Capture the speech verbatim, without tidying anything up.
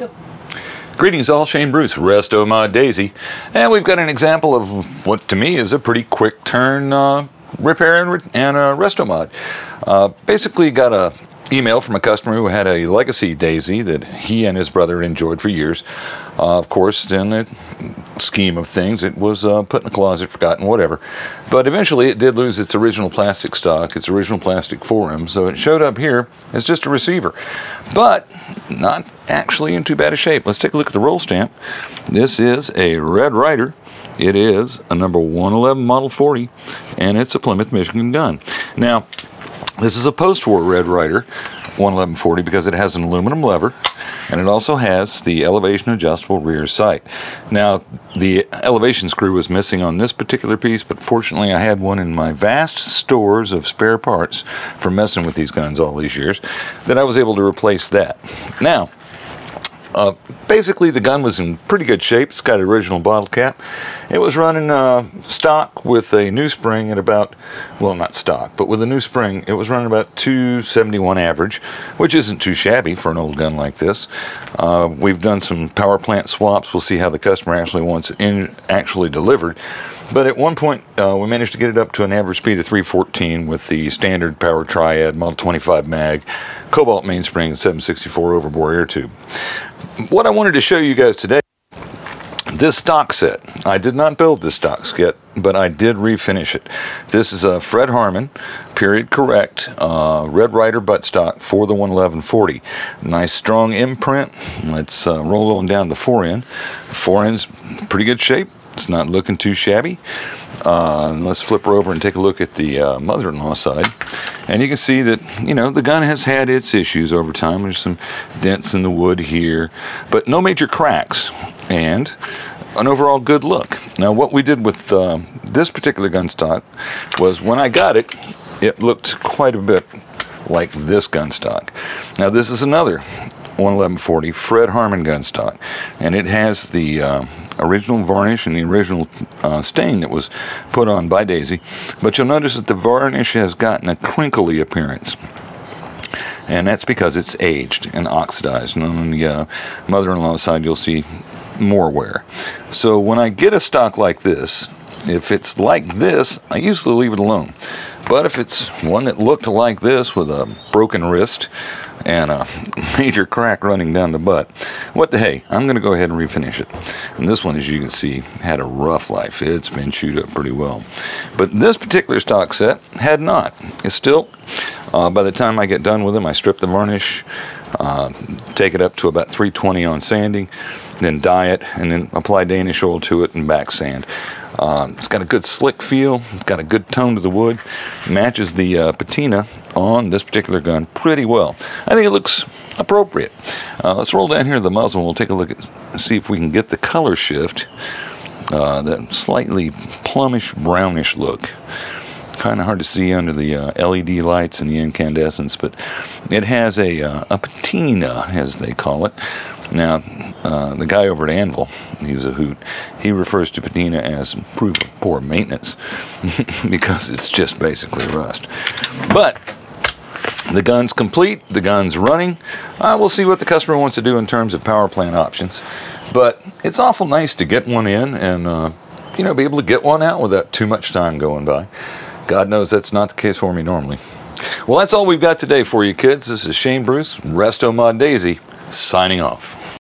and go. Greetings all, Shane Bruce, Resto Mod Daisy, and we've got an example of what to me is a pretty quick turn uh, repair and, re and uh, Resto Mod. Uh, basically got a email from a customer who had a legacy Daisy that he and his brother enjoyed for years. Uh, of course, in the scheme of things, it was uh, put in a closet, forgotten, whatever. But eventually it did lose its original plastic stock, its original plastic forum, so it showed up here as just a receiver. But not actually in too bad a shape. Let's take a look at the roll stamp. This is a Red Ryder. It is a number one eleven Model forty, and it's a Plymouth, Michigan gun. Now, this is a post-war Red Ryder one eleven forty because it has an aluminum lever, and it also has the elevation adjustable rear sight. Now, the elevation screw was missing on this particular piece, but fortunately I had one in my vast stores of spare parts for messing with these guns all these years that I was able to replace that. Now, uh, basically the gun was in pretty good shape. It's got an original bottle cap. It was running uh, stock with a new spring at about, well, not stock, but with a new spring, it was running about two seventy-one average, which isn't too shabby for an old gun like this. Uh, we've done some power plant swaps. We'll see how the customer actually wants it in, actually delivered. But at one point, uh, we managed to get it up to an average speed of three fourteen with the standard power Triad Model twenty-five mag, cobalt mainspring, and seven sixty-four overbore air tube. What I wanted to show you guys today, this stock set. I did not build this stock set, but I did refinish it. This is a Fred Harmon, period correct, uh, Red Ryder buttstock for the one eleven forty. Nice strong imprint. Let's uh, roll on down the forend. The forend's in pretty good shape. It's not looking too shabby. Uh, let's flip her over and take a look at the uh, mother-in-law side. And you can see that, you know, the gun has had its issues over time. There's some dents in the wood here, but no major cracks and an overall good look. Now, what we did with uh, this particular gun stock was when I got it, it looked quite a bit like this gun stock. Now, this is another one eleven forty Fred Harmon gun stock, and it has the uh, original varnish and the original uh, stain that was put on by Daisy, but you'll notice that the varnish has gotten a crinkly appearance, and that's because it's aged and oxidized, and on the uh, mother-in-law side you'll see more wear. So when I get a stock like this, if it's like this, I usually leave it alone. But if it's one that looked like this with a broken wrist and a major crack running down the butt, what the hey, I'm going to go ahead and refinish it. And this one, as you can see, had a rough life. It's been chewed up pretty well. But this particular stock set had not. It's still, uh, by the time I get done with them, I strip the varnish, uh, take it up to about three twenty on sanding, then dye it, and then apply Danish oil to it and back sand. Um, it's got a good slick feel, got a good tone to the wood, matches the uh, patina on this particular gun pretty well. I think it looks appropriate. Uh, let's roll down here to the muzzle and we'll take a look at, see if we can get the color shift, uh, that slightly plumish brownish look. Kind of hard to see under the uh, L E D lights and the incandescence, but it has a, uh, a patina, as they call it. Now, uh, the guy over at Anvil, he was a hoot, he refers to patina as proof of poor maintenance because it's just basically rust. But the gun's complete, the gun's running. Uh, we'll see what the customer wants to do in terms of power plant options. But it's awful nice to get one in and uh, you know, be able to get one out without too much time going by. God knows that's not the case for me normally. Well, that's all we've got today for you kids. This is Shane Bruce, Resto Mod Daisy, signing off.